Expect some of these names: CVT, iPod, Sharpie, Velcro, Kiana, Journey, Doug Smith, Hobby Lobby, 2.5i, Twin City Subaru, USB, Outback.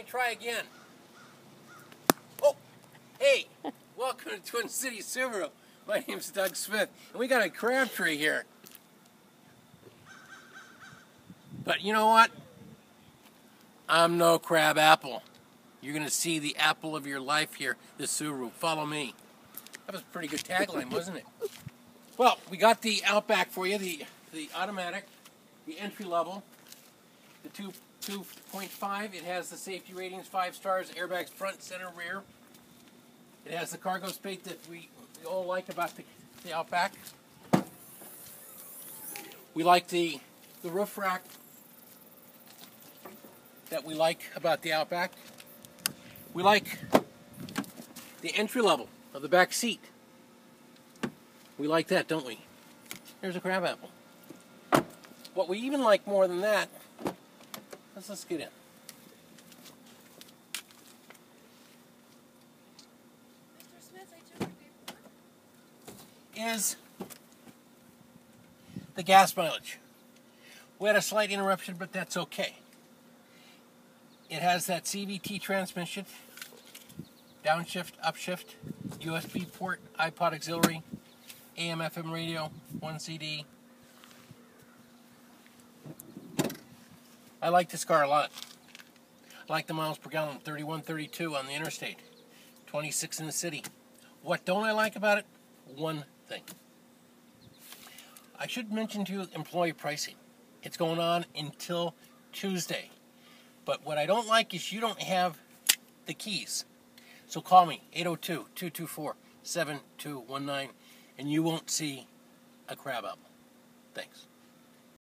me try again. Oh, hey, welcome to Twin City Subaru. My name's Doug Smith, and we got a crab tree here. But you know what? I'm no crab apple. You're going to see the apple of your life here, the Subaru. Follow me. That was a pretty good tagline, wasn't it? Well, we got the Outback for you, the automatic, the entry level, the 2.5. It has the safety ratings, 5 stars, airbags front, center, rear. It has the cargo space that we all like about the Outback. We like the roof rack that we like about the Outback. We like the entry level of the back seat. We like that, don't we? Here's a crab apple. What we even like more than that, let's get in. Mr. Smith, I took your paperwork. Is the gas mileage. We had a slight interruption, but that's okay. It has that CVT transmission, downshift, upshift, USB port, iPod auxiliary, AM, FM radio, 1 CD. I like this car a lot. I like the miles per gallon, 31, 32 on the interstate, 26 in the city. What don't I like about it? One thing. I should mention to you employee pricing. It's going on until Tuesday. But what I don't like is you don't have the keys. So call me, 802-224-7219, and you won't see a crab apple. Thanks.